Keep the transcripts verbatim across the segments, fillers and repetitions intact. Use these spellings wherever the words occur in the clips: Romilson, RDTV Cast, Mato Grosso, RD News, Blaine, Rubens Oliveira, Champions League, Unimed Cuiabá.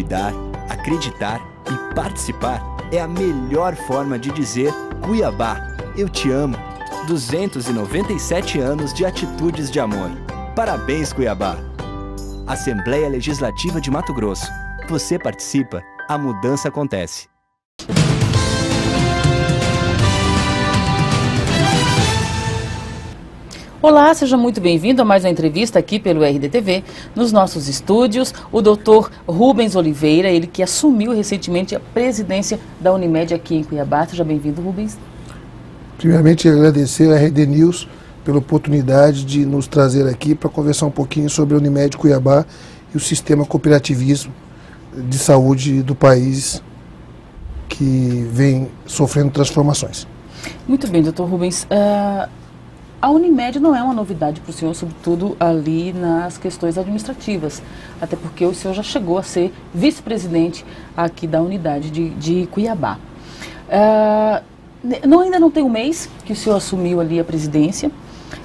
cuidar, acreditar e participar é a melhor forma de dizer: Cuiabá, eu te amo. duzentos e noventa e sete anos de atitudes de amor. Parabéns, Cuiabá! Assembleia Legislativa de Mato Grosso. Você participa, a mudança acontece. Olá, seja muito bem-vindo a mais uma entrevista aqui pelo R D T V. Nos nossos estúdios, o doutor Rubens Oliveira, ele que assumiu recentemente a presidência da Unimed aqui em Cuiabá. Seja bem-vindo, Rubens. Primeiramente, agradecer a R D News pela oportunidade de nos trazer aqui para conversar um pouquinho sobre a Unimed Cuiabá e o sistema cooperativismo de saúde do país, que vem sofrendo transformações. Muito bem, doutor Rubens. Uh... A Unimed não é uma novidade para o senhor, sobretudo ali nas questões administrativas, até porque o senhor já chegou a ser vice-presidente aqui da unidade de, de Cuiabá. Uh, não, ainda não tem um mês que o senhor assumiu ali a presidência.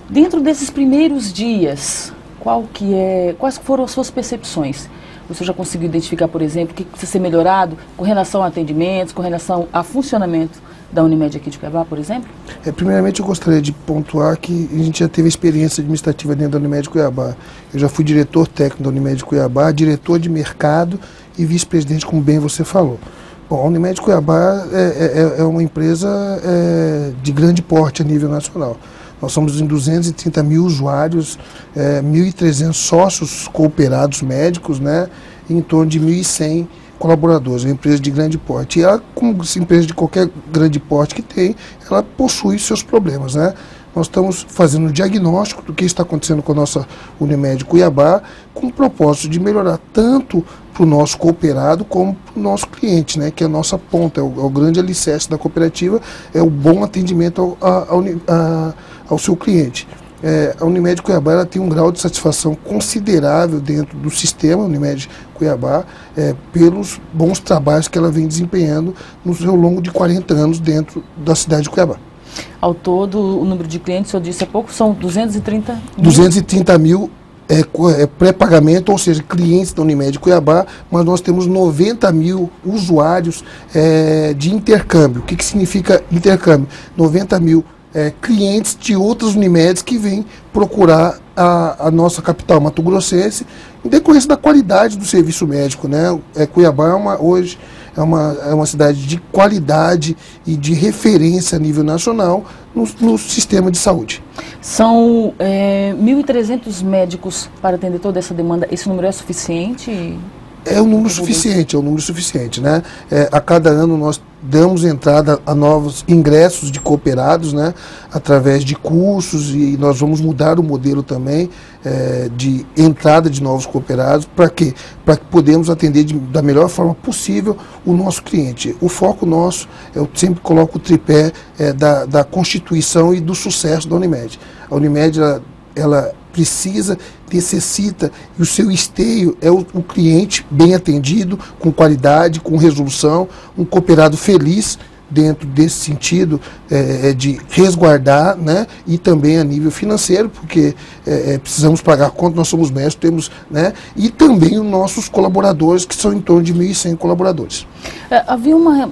Dentro desses primeiros dias, qual que é, quais foram as suas percepções? O senhor já conseguiu identificar, por exemplo, o que precisa ser melhorado com relação a atendimentos, com relação a funcionamento da Unimed aqui de Cuiabá, por exemplo? É, primeiramente, eu gostaria de pontuar que a gente já teve experiência administrativa dentro da Unimed Cuiabá. Eu já fui diretor técnico da Unimed Cuiabá, diretor de mercado e vice-presidente, como bem você falou. Bom, a Unimed Cuiabá é, é, é uma empresa é, de grande porte a nível nacional. Nós somos em duzentos e trinta mil usuários, é, mil e trezentos sócios cooperados médicos, né, em torno de mil e cem colaboradores. É uma empresa de grande porte. E ela, como empresa de qualquer grande porte que tem, ela possui seus problemas, né? Nós estamos fazendo um diagnóstico do que está acontecendo com a nossa Unimed Cuiabá, com o propósito de melhorar tanto para o nosso cooperado como para o nosso cliente, né, que é a nossa ponta, é o, é o grande alicerce da cooperativa, é o bom atendimento ao, a, a, ao seu cliente. É, a Unimed Cuiabá ela tem um grau de satisfação considerável dentro do sistema Unimed Cuiabá, é, pelos bons trabalhos que ela vem desempenhando no seu longo de quarenta anos dentro da cidade de Cuiabá. Ao todo, o número de clientes, o senhor disse há pouco, são duzentos e trinta mil? duzentos e trinta mil é, é pré-pagamento, ou seja, clientes da Unimed Cuiabá, mas nós temos noventa mil usuários é, de intercâmbio. O que, que significa intercâmbio? noventa mil É, clientes de outras Unimedes que vêm procurar a, a nossa capital mato-grossense em decorrência da qualidade do serviço médico, né? É, Cuiabá é uma, hoje é uma, é uma cidade de qualidade e de referência a nível nacional no, no sistema de saúde. São é, mil e trezentos médicos para atender toda essa demanda. Esse número é suficiente? É um número suficiente, é um número suficiente, né? É, a cada ano nós damos entrada a novos ingressos de cooperados, né? Através de cursos, e nós vamos mudar o modelo também é, de entrada de novos cooperados. Para quê? Para que podemos atender de, da melhor forma possível o nosso cliente. O foco nosso, eu sempre coloco o tripé é, da, da constituição e do sucesso da Unimed. A Unimed, ela, ela precisa, necessita, e o seu esteio é o, o cliente bem atendido, com qualidade, com resolução, um cooperado feliz dentro desse sentido é, de resguardar, né, e também a nível financeiro, porque é, precisamos pagar conta, nós somos médicos, temos, né, e também os nossos colaboradores, que são em torno de mil e cem colaboradores. É, havia uma...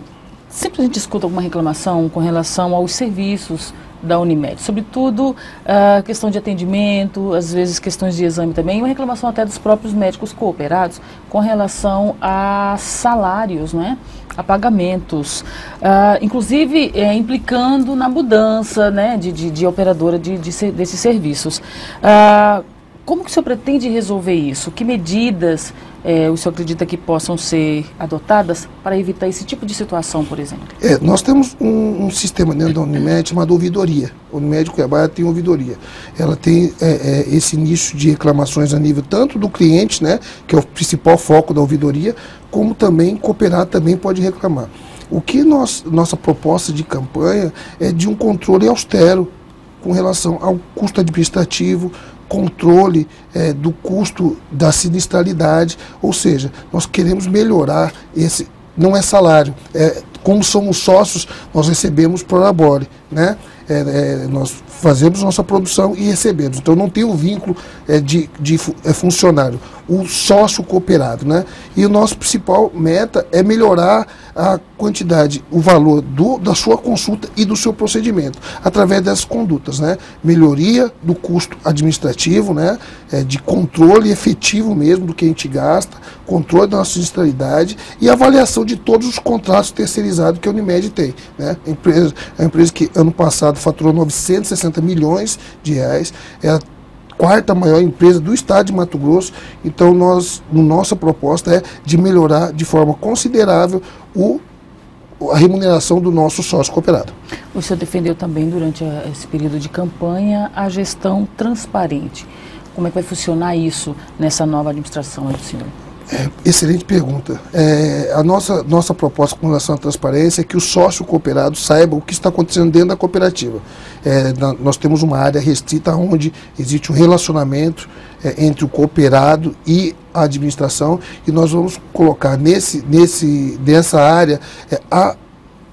Sempre a gente escuta alguma reclamação com relação aos serviços da Unimed, sobretudo a uh, questão de atendimento, às vezes questões de exame também, uma reclamação até dos próprios médicos cooperados com relação a salários, né, a pagamentos, uh, inclusive é, implicando na mudança, né, de, de, de operadora de, de, desses serviços. Uh, como que o senhor pretende resolver isso? Que medidas É, o senhor acredita que possam ser adotadas para evitar esse tipo de situação, por exemplo? É, nós temos um, um sistema dentro da Unimed chamado ouvidoria. A Unimed Cuiabá tem ouvidoria. Ela tem é, é, esse nicho de reclamações a nível tanto do cliente, né, que é o principal foco da ouvidoria, como também cooperar também pode reclamar. O que nós, nossa proposta de campanha é de um controle austero com relação ao custo administrativo, controle é, do custo da sinistralidade, ou seja, nós queremos melhorar esse, não é salário, é, como somos sócios, nós recebemos pro labore, né? É, é, nós fazemos nossa produção e recebemos, então não tem o vínculo é, de, de é, funcionário. o sócio cooperado, né? E o nosso principal meta é melhorar a quantidade, o valor do, da sua consulta e do seu procedimento, através dessas condutas, né? Melhoria do custo administrativo, né? É, de controle efetivo mesmo do que a gente gasta, controle da nossa sinistralidade e avaliação de todos os contratos terceirizados que a Unimed tem, né? A empresa, a empresa que ano passado faturou novecentos e sessenta milhões de reais, ela quarta maior empresa do estado de Mato Grosso. Então, nós, nossa proposta é de melhorar de forma considerável o, a remuneração do nosso sócio cooperado. O senhor defendeu também, durante esse período de campanha, a gestão transparente. Como é que vai funcionar isso nessa nova administração aí do senhor? É, excelente pergunta. É, a nossa, nossa proposta com relação à transparência é que o sócio cooperado saiba o que está acontecendo dentro da cooperativa. É, na, nós temos uma área restrita onde existe um relacionamento é, entre o cooperado e a administração, e nós vamos colocar nesse, nesse, nessa área é, a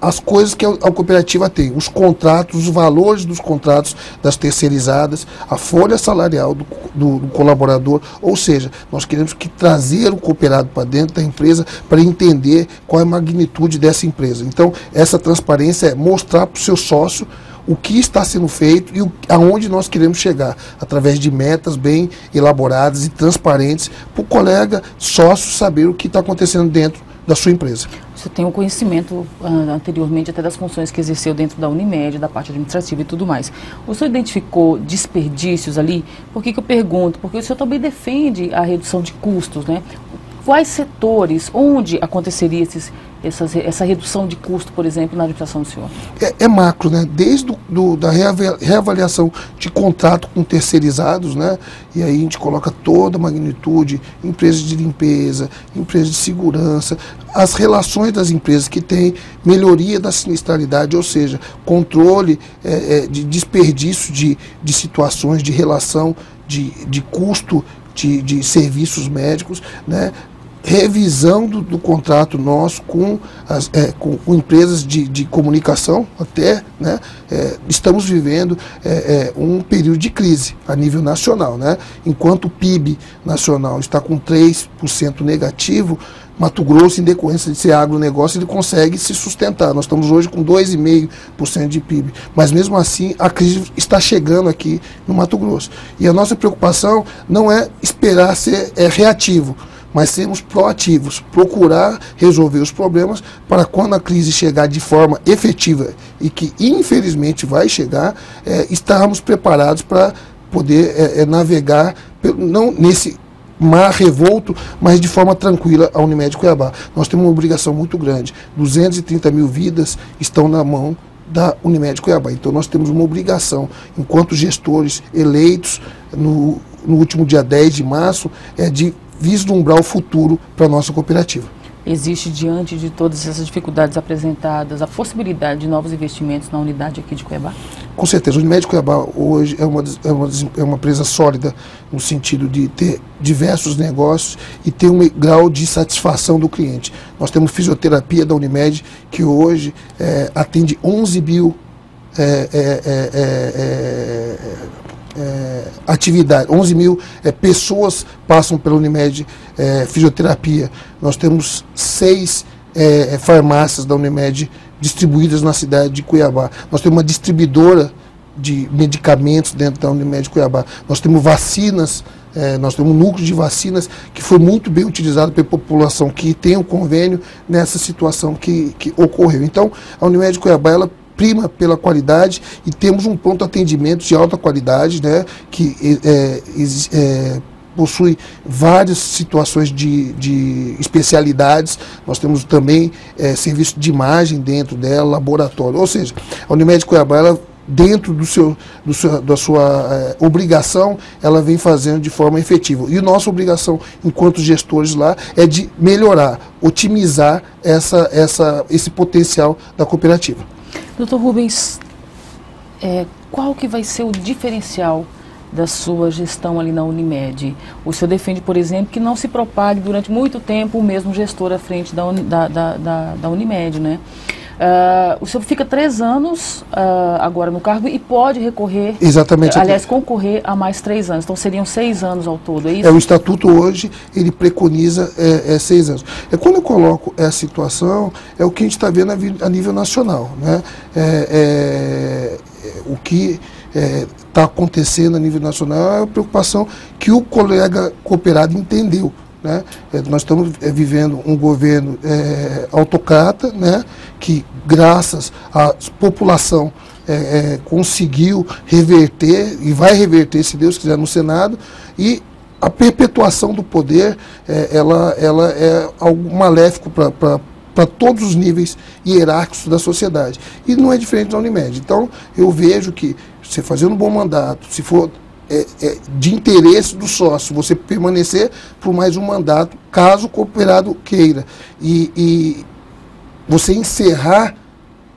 as coisas que a cooperativa tem, os contratos, os valores dos contratos das terceirizadas, a folha salarial do, do, do colaborador, ou seja, nós queremos que trazer o cooperado para dentro da empresa para entender qual é a magnitude dessa empresa. Então, essa transparência é mostrar para o seu sócio o que está sendo feito e o, aonde nós queremos chegar, através de metas bem elaboradas e transparentes, para o colega sócio saber o que está acontecendo dentro da sua empresa. Você tem um conhecimento uh, anteriormente até das funções que exerceu dentro da Unimed, da parte administrativa e tudo mais. O senhor identificou desperdícios ali? Por que que eu pergunto? Porque o senhor também defende a redução de custos, né? Quais setores, onde aconteceria esses, essas, essa redução de custo, por exemplo, na administração do senhor? É, é macro, né? Desde a reavaliação de contrato com terceirizados, né? E aí a gente coloca toda a magnitude, empresas de limpeza, empresas de segurança, as relações das empresas que tem, melhoria da sinistralidade, ou seja, controle é, é, de desperdício de, de situações, de relação de, de custo de, de serviços médicos, né? Revisão do, do contrato nosso com, as, é, com, com empresas de, de comunicação, até, né? É, estamos vivendo é, é, um período de crise a nível nacional, né? Enquanto o P I B nacional está com três por cento negativo, Mato Grosso, em decorrência de ser agronegócio, ele consegue se sustentar. Nós estamos hoje com dois vírgula cinco por cento de P I B, mas mesmo assim a crise está chegando aqui no Mato Grosso. E a nossa preocupação não é esperar ser é, reativo, mas sermos proativos, procurar resolver os problemas para quando a crise chegar de forma efetiva, e que infelizmente vai chegar, é, estarmos preparados para poder é, é, navegar, não nesse mar revolto, mas de forma tranquila. A Unimed Cuiabá, nós temos uma obrigação muito grande, duzentas e trinta mil vidas estão na mão da Unimed Cuiabá, então nós temos uma obrigação, enquanto gestores eleitos no, no último dia dez de março, é de vislumbrar o futuro para a nossa cooperativa. Existe, diante de todas essas dificuldades apresentadas, a possibilidade de novos investimentos na unidade aqui de Cuiabá? Com certeza. O Unimed Cuiabá hoje é uma, é, uma, é uma empresa sólida no sentido de ter diversos negócios e ter um grau de satisfação do cliente. Nós temos fisioterapia da Unimed, que hoje é, atende onze mil é, é, é, é, é, É, atividade, onze mil é, pessoas passam pela Unimed é, Fisioterapia. Nós temos seis é, farmácias da Unimed distribuídas na cidade de Cuiabá. Nós temos uma distribuidora de medicamentos dentro da Unimed Cuiabá. Nós temos vacinas, é, nós temos um núcleo de vacinas que foi muito bem utilizado pela população que tem o convênio nessa situação que, que ocorreu. Então, a Unimed Cuiabá, ela prima pela qualidade, e temos um pronto atendimento de alta qualidade, né, que é, é, possui várias situações de, de especialidades. Nós temos também é, serviço de imagem dentro dela, laboratório. Ou seja, a Unimed Cuiabá, ela, dentro do seu, do seu, da sua é, obrigação, ela vem fazendo de forma efetiva. E nossa obrigação, enquanto gestores lá, é de melhorar, otimizar essa, essa, esse potencial da cooperativa. doutor Rubens, é, qual que vai ser o diferencial da sua gestão ali na Unimed? O senhor defende, por exemplo, que não se propague durante muito tempo o mesmo gestor à frente da, da, da, da Unimed, né? Uh, o senhor fica três anos uh, agora no cargo e pode recorrer, exatamente, aliás, concorrer a mais três anos. Então seriam seis anos ao todo, é isso? É, o estatuto hoje, ele preconiza é, é seis anos. É, quando eu coloco essa situação, é o que a gente está vendo a, a nível nacional, né? É, é, é, o que... É, está acontecendo a nível nacional, é a preocupação que o colega cooperado entendeu, né? É, nós estamos é, vivendo um governo é, autocrata, né? Que graças à população é, é, conseguiu reverter e vai reverter, se Deus quiser, no Senado, e a perpetuação do poder é, ela, ela é algo maléfico para para todos os níveis hierárquicos da sociedade. E não é diferente da Unimed. Então, eu vejo que, você fazendo um bom mandato, se for é, é, de interesse do sócio, você permanecer por mais um mandato, caso o cooperado queira, e, e você encerrar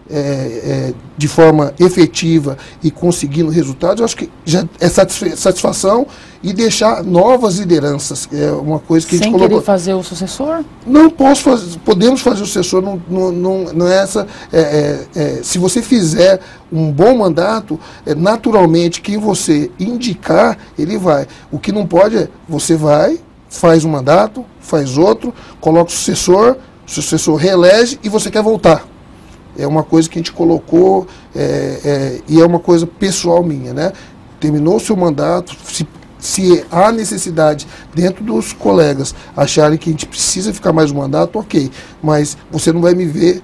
é, é, de forma efetiva e conseguindo resultados, eu acho que já é satisfação, e deixar novas lideranças, é uma coisa que Sem a gente colocou. Sem querer fazer o sucessor? Não posso fazer, podemos fazer o sucessor, não, não, não, não é essa, é, é, se você fizer um bom mandato, é, naturalmente quem você indicar, ele vai. O que não pode é, você vai, faz um mandato, faz outro, coloca o sucessor, o sucessor reelege e você quer voltar. É uma coisa que a gente colocou é, é, e é uma coisa pessoal minha, né? Terminou o seu mandato, se, se há necessidade dentro dos colegas acharem que a gente precisa ficar mais um mandato, ok. Mas você não vai me ver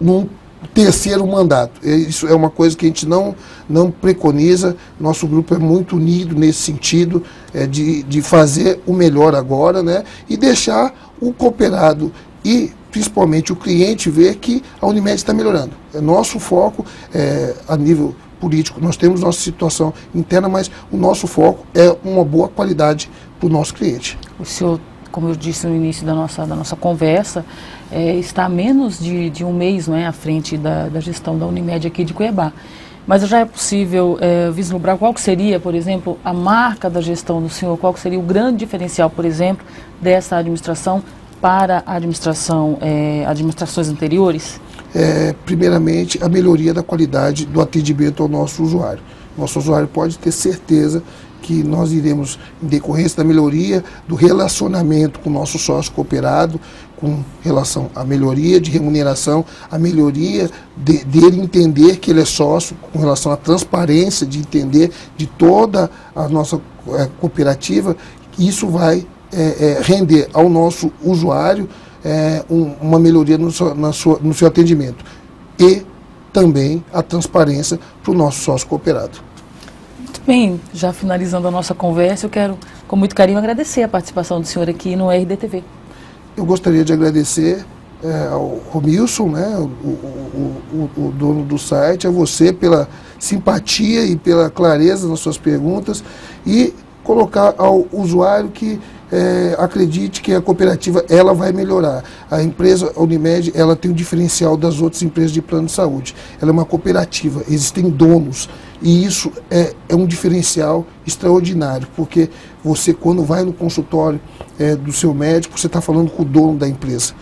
num terceiro mandato. Isso é uma coisa que a gente não, não preconiza. Nosso grupo é muito unido nesse sentido é, de, de fazer o melhor agora, né? E deixar o cooperado e principalmente o cliente ver que a Unimed está melhorando. É nosso foco é, a nível político, nós temos nossa situação interna, mas o nosso foco é uma boa qualidade para o nosso cliente. O senhor, como eu disse no início da nossa, da nossa conversa, é, está há menos de, de um mês, não é, à frente da, da gestão da Unimed aqui de Cuiabá. Mas já é possível é, vislumbrar qual que seria, por exemplo, a marca da gestão do senhor, qual que seria o grande diferencial, por exemplo, dessa administração para a administração, é, administrações anteriores? É, primeiramente, a melhoria da qualidade do atendimento ao nosso usuário. Nosso usuário pode ter certeza que nós iremos, em decorrência da melhoria do relacionamento com o nosso sócio cooperado, com relação à melhoria de remuneração, a melhoria de, dele entender que ele é sócio, com relação à transparência, de entender de toda a nossa é, cooperativa, isso vai É, é, render ao nosso usuário é, um, uma melhoria no, so, na sua, no seu atendimento, e também a transparência para o nosso sócio cooperado. Muito bem, já finalizando a nossa conversa, eu quero com muito carinho agradecer a participação do senhor aqui no R D T V. Eu gostaria de agradecer é, ao Romilson, né, o, o, o, o dono do site, a você pela simpatia e pela clareza nas suas perguntas, e colocar ao usuário que É, acredite que a cooperativa ela vai melhorar. A empresa Unimed ela tem um diferencial das outras empresas de plano de saúde. Ela é uma cooperativa, existem donos, e isso é, é um diferencial extraordinário, porque você, quando vai no consultório é, do seu médico, você está falando com o dono da empresa.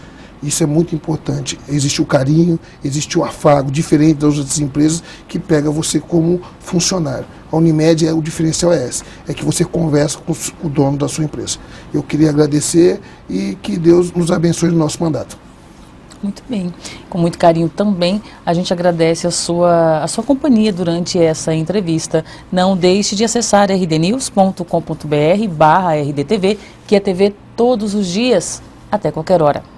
Isso é muito importante. Existe o carinho, existe o afago, diferente das outras empresas que pega você como funcionário. A Unimed, é, o diferencial é esse, é que você conversa com o dono da sua empresa. Eu queria agradecer e que Deus nos abençoe no nosso mandato. Muito bem. Com muito carinho também, a gente agradece a sua, a sua companhia durante essa entrevista. Não deixe de acessar r d news ponto com ponto b r barra R D T V, que é T V todos os dias, até qualquer hora.